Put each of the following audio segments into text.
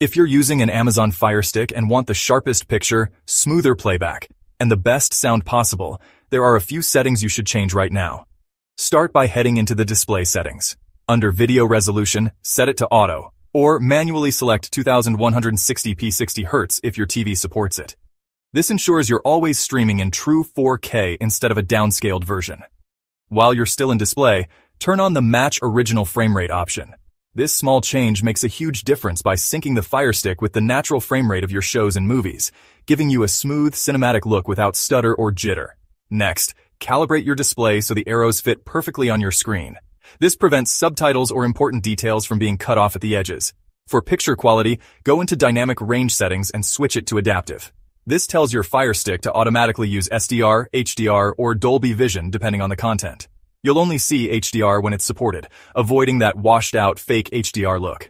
If you're using an Amazon Fire Stick and want the sharpest picture, smoother playback, and the best sound possible, there are a few settings you should change right now. Start by heading into the display settings. Under video resolution, set it to auto, or manually select 2160p 60 Hz if your TV supports it. This ensures you're always streaming in true 4K instead of a downscaled version. While you're still in display, turn on the Match Original Frame Rate option. This small change makes a huge difference by syncing the Fire Stick with the natural frame rate of your shows and movies, giving you a smooth, cinematic look without stutter or jitter. Next, calibrate your display so the arrows fit perfectly on your screen. This prevents subtitles or important details from being cut off at the edges. For picture quality, go into dynamic range settings and switch it to adaptive. This tells your Fire Stick to automatically use SDR, HDR, or Dolby Vision depending on the content. You'll only see HDR when it's supported, avoiding that washed-out fake HDR look.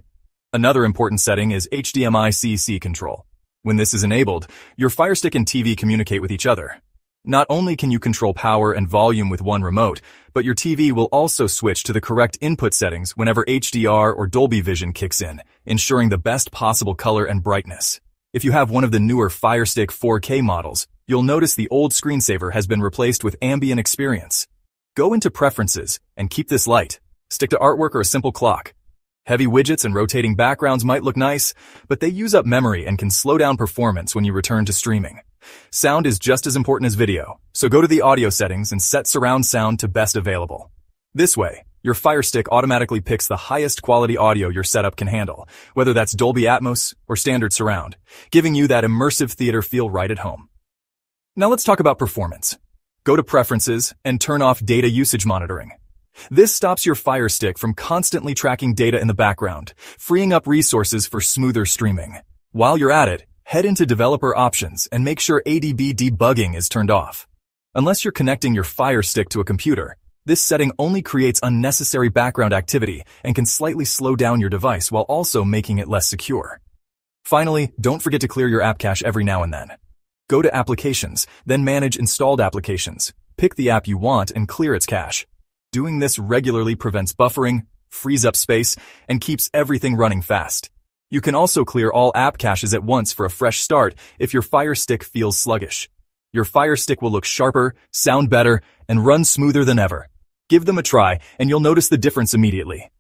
Another important setting is HDMI CEC control. When this is enabled, your Fire Stick and TV communicate with each other. Not only can you control power and volume with one remote, but your TV will also switch to the correct input settings whenever HDR or Dolby Vision kicks in, ensuring the best possible color and brightness. If you have one of the newer Fire Stick 4K models, you'll notice the old screensaver has been replaced with ambient experience. Go into Preferences and keep this light. Stick to artwork or a simple clock. Heavy widgets and rotating backgrounds might look nice, but they use up memory and can slow down performance when you return to streaming. Sound is just as important as video, so go to the audio settings and set surround sound to best available. This way, your Fire Stick automatically picks the highest quality audio your setup can handle, whether that's Dolby Atmos or standard surround, giving you that immersive theater feel right at home. Now let's talk about performance. Go to Preferences and turn off Data Usage Monitoring. This stops your Fire Stick from constantly tracking data in the background, freeing up resources for smoother streaming. While you're at it, head into Developer Options and make sure ADB Debugging is turned off. Unless you're connecting your Fire Stick to a computer, this setting only creates unnecessary background activity and can slightly slow down your device while also making it less secure. Finally, don't forget to clear your app cache every now and then. Go to Applications, then Manage Installed Applications. Pick the app you want and clear its cache. Doing this regularly prevents buffering, frees up space, and keeps everything running fast. You can also clear all app caches at once for a fresh start if your Fire Stick feels sluggish. Your Fire Stick will look sharper, sound better, and run smoother than ever. Give them a try, and you'll notice the difference immediately.